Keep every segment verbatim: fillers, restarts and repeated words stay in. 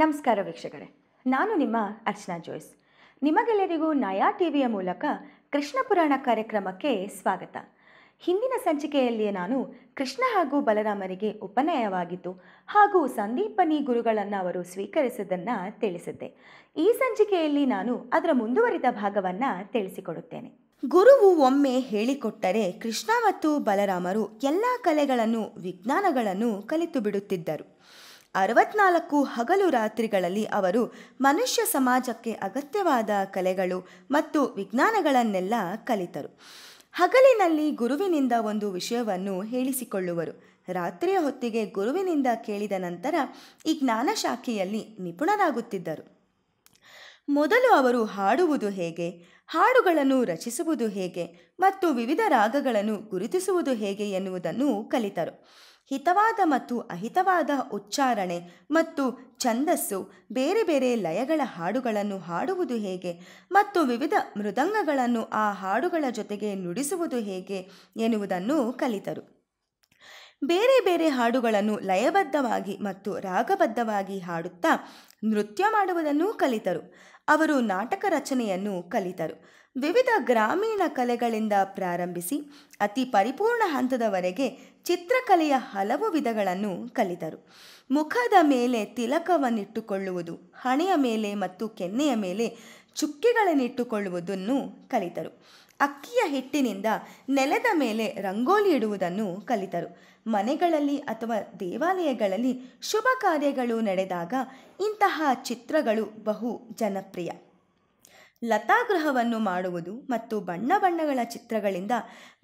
ನಮಸ್ಕಾರ ವೀಕ್ಷಕರೇ, ನಾನು ನಿಮ್ಮ ಅರ್ಚನಾ ಜೋಯ್ಸ್. ನಿಮಗೆಲ್ಲರಿಗೂ ನಯಾ ಟಿವಿಯ ಮೂಲಕ ಕೃಷ್ಣ ಪುರಾಣ ಕಾರ್ಯಕ್ರಮಕ್ಕೆ ಸ್ವಾಗತ. ಹಿಂದಿನ ಸಂಚಿಕೆಯಲ್ಲಿಯೇ ನಾನು ಕೃಷ್ಣ ಹಾಗೂ ಬಲರಾಮರಿಗೆ ಉಪನಯವಾಗಿದ್ದು ಹಾಗೂ ಸಂದೀಪನಿ ಗುರುಗಳನ್ನು ಅವರು ಸ್ವೀಕರಿಸಿದ್ದನ್ನು ತಿಳಿಸಿದ್ದೆ. ಈ ಸಂಚಿಕೆಯಲ್ಲಿ ನಾನು ಅದರ ಮುಂದುವರಿದ ಭಾಗವನ್ನು ತಿಳಿಸಿಕೊಡುತ್ತೇನೆ. ಗುರುವು ಒಮ್ಮೆ ಹೇಳಿಕೊಟ್ಟರೆ ಕೃಷ್ಣ ಮತ್ತು ಬಲರಾಮರು ಎಲ್ಲ ಕಲೆಗಳನ್ನು ವಿಜ್ಞಾನಗಳನ್ನು ಕಲಿತು ಬಿಡುತ್ತಿದ್ದರು. ಅರವತ್ನಾಲ್ಕು ಹಗಲು ರಾತ್ರಿಗಳಲ್ಲಿ ಅವರು ಮನುಷ್ಯ ಸಮಾಜಕ್ಕೆ ಅಗತ್ಯವಾದ ಕಲೆಗಳು ಮತ್ತು ವಿಜ್ಞಾನಗಳನ್ನೆಲ್ಲ ಕಲಿತರು. ಹಗಲಿನಲ್ಲಿ ಗುರುವಿನಿಂದ ಒಂದು ವಿಷಯವನ್ನು ಹೇಳಿಸಿಕೊಳ್ಳುವರು. ರಾತ್ರಿಯ ಹೊತ್ತಿಗೆ ಗುರುವಿನಿಂದ ಕೇಳಿದ ನಂತರ ಈ ಜ್ಞಾನಶಾಖೆಯಲ್ಲಿ ನಿಪುಣರಾಗುತ್ತಿದ್ದರು. ಮೊದಲು ಅವರು ಹಾಡುವುದು ಹೇಗೆ, ಹಾಡುಗಳನ್ನು ರಚಿಸುವುದು ಹೇಗೆ ಮತ್ತು ವಿವಿಧ ರಾಗಗಳನ್ನು ಗುರುತಿಸುವುದು ಹೇಗೆ ಎನ್ನುವುದನ್ನು ಕಲಿತರು. ಹಿತವಾದ ಮತ್ತು ಅಹಿತವಾದ ಉಚ್ಚಾರಣೆ ಮತ್ತು ಛಂದಸ್ಸು, ಬೇರೆ ಬೇರೆ ಲಯಗಳ ಹಾಡುಗಳನ್ನು ಹಾಡುವುದು ಹೇಗೆ ಮತ್ತು ವಿವಿಧ ಮೃದಂಗಗಳನ್ನು ಆ ಹಾಡುಗಳ ಜೊತೆಗೆ ನುಡಿಸುವುದು ಹೇಗೆ ಎನ್ನುವುದನ್ನು ಕಲಿತರು. ಬೇರೆ ಬೇರೆ ಹಾಡುಗಳನ್ನು ಲಯಬದ್ಧವಾಗಿ ಮತ್ತು ರಾಗಬದ್ಧವಾಗಿ ಹಾಡುತ್ತಾ ನೃತ್ಯ ಮಾಡುವುದನ್ನು ಕಲಿತರು. ಅವರು ನಾಟಕ ರಚನೆಯನ್ನು ಕಲಿತರು. ವಿವಿಧ ಗ್ರಾಮೀಣ ಕಲೆಗಳಿಂದ ಪ್ರಾರಂಭಿಸಿ ಅತಿ ಪರಿಪೂರ್ಣ ಹಂತದವರೆಗೆ ಚಿತ್ರಕಲೆಯ ಹಲವು ವಿಧಗಳನ್ನು ಕಲಿತರು. ಮುಖದ ಮೇಲೆ ತಿಲಕವನ್ನಿಟ್ಟುಕೊಳ್ಳುವುದು, ಹಣೆಯ ಮೇಲೆ ಮತ್ತು ಕೆನ್ನೆಯ ಮೇಲೆ ಚುಕ್ಕೆಗಳನ್ನಿಟ್ಟುಕೊಳ್ಳುವುದನ್ನು ಕಲಿತರು. ಅಕ್ಕಿಯ ಹಿಟ್ಟಿನಿಂದ ನೆಲದ ಮೇಲೆ ರಂಗೋಲಿ ಇಡುವುದನ್ನು ಕಲಿತರು. ಮನೆಗಳಲ್ಲಿ ಅಥವಾ ದೇವಾಲಯಗಳಲ್ಲಿ ಶುಭ ಕಾರ್ಯಗಳು ನಡೆದಾಗ ಇಂತಹ ಚಿತ್ರಗಳು ಬಹು ಜನಪ್ರಿಯ. ಲತಾಗೃಹವನ್ನು ಮಾಡುವುದು ಮತ್ತು ಬಣ್ಣ ಬಣ್ಣಗಳ ಚಿತ್ರಗಳಿಂದ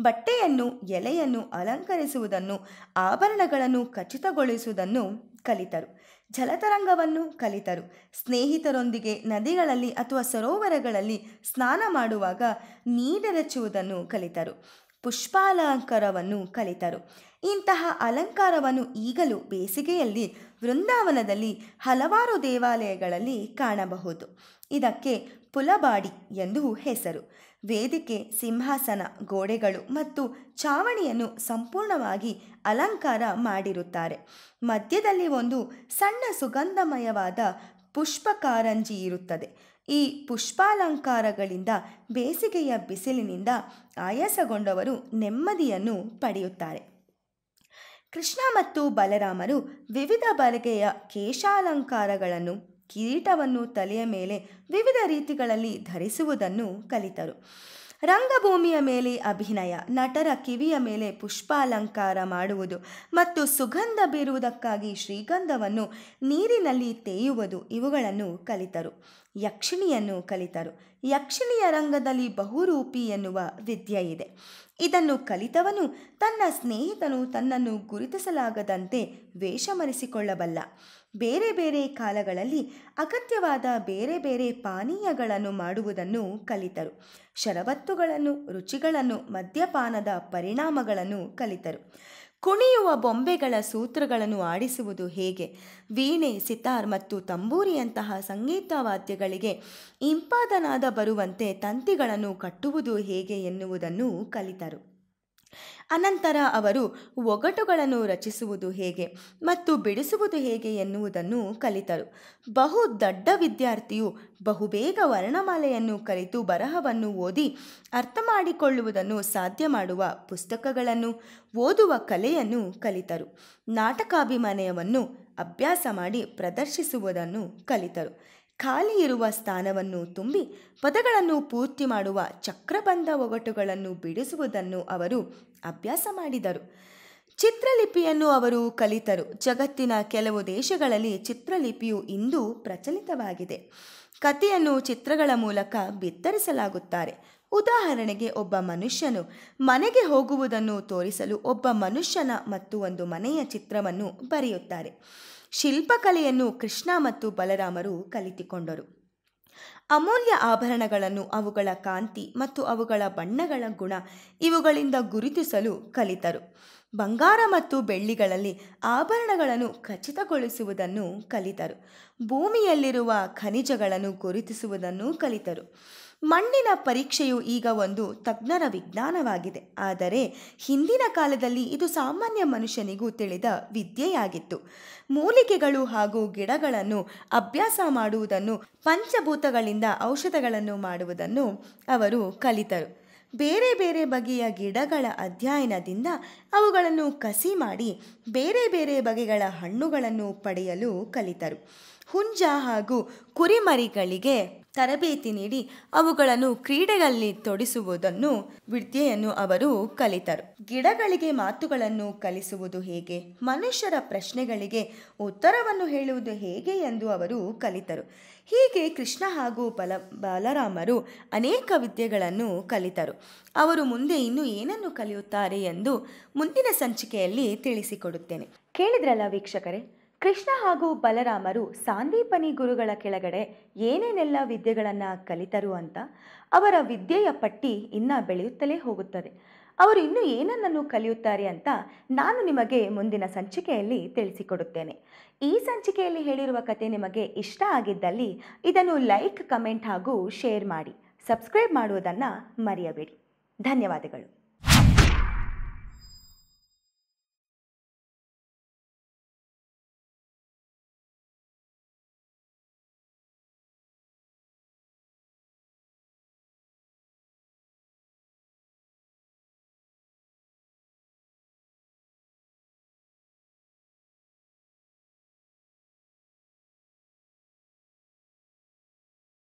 ಬಟ್ಟೆಯನ್ನು, ಎಲೆಯನ್ನು ಅಲಂಕರಿಸುವುದನ್ನು, ಆಭರಣಗಳನ್ನು ಖಚಿತಗೊಳಿಸುವುದನ್ನು ಕಲಿತರು. ಜಲತರಂಗವನ್ನು ಕಲಿತರು. ಸ್ನೇಹಿತರೊಂದಿಗೆ ನದಿಗಳಲ್ಲಿ ಅಥವಾ ಸರೋವರಗಳಲ್ಲಿ ಸ್ನಾನ ಮಾಡುವಾಗ ನೀರೆರಚುವುದನ್ನು ಕಲಿತರು. ಪುಷ್ಪಾಲಂಕಾರವನ್ನು ಕಲಿತರು. ಇಂತಹ ಅಲಂಕಾರವನ್ನು ಈಗಲೂ ಬೇಸಿಗೆಯಲ್ಲಿ ವೃಂದಾವನದಲ್ಲಿ ಹಲವಾರು ದೇವಾಲಯಗಳಲ್ಲಿ ಕಾಣಬಹುದು. ಇದಕ್ಕೆ ಪುಲಬಾಡಿ ಎಂದು ಹೆಸರು. ವೇದಿಕೆ, ಸಿಂಹಾಸನ, ಗೋಡೆಗಳು ಮತ್ತು ಚಾವಣಿಯನ್ನು ಸಂಪೂರ್ಣವಾಗಿ ಅಲಂಕಾರ ಮಾಡಿರುತ್ತಾರೆ. ಮಧ್ಯದಲ್ಲಿ ಒಂದು ಸಣ್ಣ ಸುಗಂಧಮಯವಾದ ಪುಷ್ಪ ಕಾರಂಜಿ ಇರುತ್ತದೆ. ಈ ಪುಷ್ಪಾಲಂಕಾರಗಳಿಂದ ಬೇಸಿಗೆಯ ಬಿಸಿಲಿನಿಂದ ಆಯಾಸಗೊಂಡವರು ನೆಮ್ಮದಿಯನ್ನು ಪಡೆಯುತ್ತಾರೆ. ಕೃಷ್ಣ ಮತ್ತು ಬಲರಾಮರು ವಿವಿಧ ಬಗೆಯ ಕೇಶಾಲಂಕಾರಗಳನ್ನು, ಕಿರೀಟವನ್ನು ತಲೆಯ ಮೇಲೆ ವಿವಿಧ ರೀತಿಗಳಲ್ಲಿ ಧರಿಸುವುದನ್ನು ಕಲಿತರು. ರಂಗಭೂಮಿಯ ಮೇಲೆ ಅಭಿನಯ, ನಟರ ಕಿವಿಯ ಮೇಲೆ ಪುಷ್ಪಾಲಂಕಾರ ಮಾಡುವುದು ಮತ್ತು ಸುಗಂಧ ಬೀರುವುದಕ್ಕಾಗಿ ಶ್ರೀಗಂಧವನ್ನು ನೀರಿನಲ್ಲಿ ತೇಯುವುದು, ಇವುಗಳನ್ನು ಕಲಿತರು. ಯಕ್ಷಿಣಿಯನ್ನು ಕಲಿತರು. ಯಕ್ಷಿಣಿಯ ರಂಗದಲ್ಲಿ ಬಹುರೂಪಿ ಎನ್ನುವ ವಿದ್ಯೆ ಇದೆ. ಇದನ್ನು ಕಲಿತವನು ತನ್ನ ಸ್ನೇಹಿತನು ತನ್ನನ್ನು ಗುರುತಿಸಲಾಗದಂತೆ ವೇಷಮರೆಸಿಕೊಳ್ಳಬಲ್ಲ. ಬೇರೆ ಬೇರೆ ಕಾಲಗಳಲ್ಲಿ ಅಗತ್ಯವಾದ ಬೇರೆ ಬೇರೆ ಪಾನೀಯಗಳನ್ನು ಮಾಡುವುದನ್ನು ಕಲಿತರು. ಶರಬತ್ತುಗಳನ್ನು, ರುಚಿಗಳನ್ನು, ಮದ್ಯಪಾನದ ಪರಿಣಾಮಗಳನ್ನು ಕಲಿತರು. ಕುಣಿಯುವ ಬೊಂಬೆಗಳ ಸೂತ್ರಗಳನ್ನು ಆಡಿಸುವುದು ಹೇಗೆ, ವೀಣೆ, ಸಿತಾರ್ ಮತ್ತು ತಂಬೂರಿಯಂತಹ ಸಂಗೀತ ವಾದ್ಯಗಳಿಗೆ ಇಂಪಾದನಾದ ಬರುವಂತೆ ತಂತಿಗಳನ್ನು ಕಟ್ಟುವುದು ಹೇಗೆ ಎನ್ನುವುದನ್ನು ಕಲಿತರು. ಅನಂತರ ಅವರು ಒಗಟುಗಳನ್ನು ರಚಿಸುವುದು ಹೇಗೆ ಮತ್ತು ಬಿಡಿಸುವುದು ಹೇಗೆ ಎನ್ನುವುದನ್ನು ಕಲಿತರು. ಬಹು ದೊಡ್ಡ ವಿದ್ಯಾರ್ಥಿಯು ಬಹುಬೇಗ ವರ್ಣಮಾಲೆಯನ್ನು ಕಲಿತು ಬರಹವನ್ನು ಓದಿ ಅರ್ಥ ಮಾಡಿಕೊಳ್ಳುವುದನ್ನು ಸಾಧ್ಯ ಮಾಡುವ ಪುಸ್ತಕಗಳನ್ನು ಓದುವ ಕಲೆಯನ್ನು ಕಲಿತರು. ನಾಟಕಾಭಿನಯವನ್ನು ಅಭ್ಯಾಸ ಮಾಡಿ ಪ್ರದರ್ಶಿಸುವುದನ್ನು ಕಲಿತರು. ಖಾಲಿ ಇರುವ ಸ್ಥಾನವನ್ನು ತುಂಬಿ ಪದಗಳನ್ನು ಪೂರ್ತಿ ಮಾಡುವ ಚಕ್ರಬಂಧ ಒಗಟುಗಳನ್ನು ಬಿಡಿಸುವುದನ್ನು ಅವರು ಅಭ್ಯಾಸ ಮಾಡಿದರು. ಚಿತ್ರಲಿಪಿಯನ್ನು ಅವರು ಕಲಿತರು. ಜಗತ್ತಿನ ಕೆಲವು ದೇಶಗಳಲ್ಲಿ ಚಿತ್ರಲಿಪಿಯು ಇಂದು ಪ್ರಚಲಿತವಾಗಿದೆ. ಕಥೆಯನ್ನು ಚಿತ್ರಗಳ ಮೂಲಕ ಬಿತ್ತರಿಸಲಾಗುತ್ತಾರೆ. ಉದಾಹರಣೆಗೆ, ಒಬ್ಬ ಮನುಷ್ಯನು ಮನೆಗೆ ಹೋಗುವುದನ್ನು ತೋರಿಸಲು ಒಬ್ಬ ಮನುಷ್ಯನ ಮತ್ತು ಒಂದು ಮನೆಯ ಚಿತ್ರವನ್ನು ಬರೆಯುತ್ತಾರೆ. ಶಿಲ್ಪಕಲೆಯನ್ನು ಕೃಷ್ಣ ಮತ್ತು ಬಲರಾಮರು ಕಲಿತುಕೊಂಡರು. ಅಮೂಲ್ಯ ಆಭರಣಗಳನ್ನು ಅವುಗಳ ಕಾಂತಿ ಮತ್ತು ಅವುಗಳ ಬಣ್ಣಗಳ ಗುಣ ಇವುಗಳಿಂದ ಗುರುತಿಸಲು ಕಲಿತರು. ಬಂಗಾರ ಮತ್ತು ಬೆಳ್ಳಿಗಳಲ್ಲಿ ಆಭರಣಗಳನ್ನು ಖಚಿತಗೊಳಿಸುವುದನ್ನು ಕಲಿತರು. ಭೂಮಿಯಲ್ಲಿರುವ ಖನಿಜಗಳನ್ನು ಗುರುತಿಸುವುದನ್ನು ಕಲಿತರು. ಮಣ್ಣಿನ ಪರೀಕ್ಷೆಯು ಈಗ ಒಂದು ತಜ್ಞರ ವಿಜ್ಞಾನವಾಗಿದೆ. ಆದರೆ ಹಿಂದಿನ ಕಾಲದಲ್ಲಿ ಇದು ಸಾಮಾನ್ಯ ಮನುಷ್ಯನಿಗೂ ತಿಳಿದ ವಿದ್ಯೆಯಾಗಿತ್ತು. ಮೂಲಿಕೆಗಳು ಹಾಗೂ ಗಿಡಗಳನ್ನು ಅಭ್ಯಾಸ ಮಾಡುವುದನ್ನು, ಪಂಚಭೂತಗಳಿಂದ ಔಷಧಗಳನ್ನು ಮಾಡುವುದನ್ನು ಅವರು ಕಲಿತರು. ಬೇರೆ ಬೇರೆ ಬಗೆಯ ಗಿಡಗಳ ಅಧ್ಯಯನದಿಂದ ಅವುಗಳನ್ನು ಕಸಿ ಮಾಡಿ ಬೇರೆ ಬೇರೆ ಬಗೆಗಳ ಹಣ್ಣುಗಳನ್ನು ಪಡೆಯಲು ಕಲಿತರು. ಹುಂಜ ಹಾಗೂ ಕುರಿಮರಿಗಳಿಗೆ ತರಬೇತಿ ನೀಡಿ ಅವುಗಳನ್ನು ಕ್ರೀಡೆಯಲ್ಲಿ ತೊಡಿಸುವುದನ್ನು ವಿದ್ಯೆಯನ್ನು ಅವರು ಕಲಿತರು. ಗಿಡಗಳಿಗೆ ಮಾತುಗಳನ್ನು ಕಲಿಸುವುದು ಹೇಗೆ, ಮನುಷ್ಯರ ಪ್ರಶ್ನೆಗಳಿಗೆ ಉತ್ತರವನ್ನು ಹೇಳುವುದು ಹೇಗೆ ಎಂದು ಅವರು ಕಲಿತರು. ಹೀಗೆ ಕೃಷ್ಣ ಹಾಗೂ ಬಲ ಬಾಲರಾಮರು ಅನೇಕ ವಿದ್ಯೆಗಳನ್ನು ಕಲಿತರು. ಅವರು ಮುಂದೆ ಇನ್ನೂ ಏನನ್ನು ಕಲಿಯುತ್ತಾರೆ ಎಂದು ಮುಂದಿನ ಸಂಚಿಕೆಯಲ್ಲಿ ತಿಳಿಸಿಕೊಡುತ್ತೇನೆ. ಕೇಳಿದ್ರಲ್ಲ ವೀಕ್ಷಕರೇ, ಕೃಷ್ಣ ಹಾಗೂ ಬಲರಾಮರು ಸಾಂದೀಪನಿ ಗುರುಗಳ ಕೆಳಗಡೆ ಏನೇನೆಲ್ಲ ವಿದ್ಯೆಗಳನ್ನು ಕಲಿತರು ಅಂತ. ಅವರ ವಿದ್ಯೆಯ ಪಟ್ಟಿ ಇನ್ನೂ ಬೆಳೆಯುತ್ತಲೇ ಹೋಗುತ್ತದೆ. ಅವರು ಇನ್ನೂ ಏನನ್ನನ್ನು ಕಲಿಯುತ್ತಾರೆ ಅಂತ ನಾನು ನಿಮಗೆ ಮುಂದಿನ ಸಂಚಿಕೆಯಲ್ಲಿ ತಿಳಿಸಿಕೊಡುತ್ತೇನೆ. ಈ ಸಂಚಿಕೆಯಲ್ಲಿ ಹೇಳಿರುವ ಕತೆ ನಿಮಗೆ ಇಷ್ಟ ಆಗಿದ್ದಲ್ಲಿ ಇದನ್ನು ಲೈಕ್, ಕಮೆಂಟ್ ಹಾಗೂ ಶೇರ್ ಮಾಡಿ. ಸಬ್ಸ್ಕ್ರೈಬ್ ಮಾಡುವುದನ್ನು ಮರೆಯಬೇಡಿ. ಧನ್ಯವಾದಗಳು.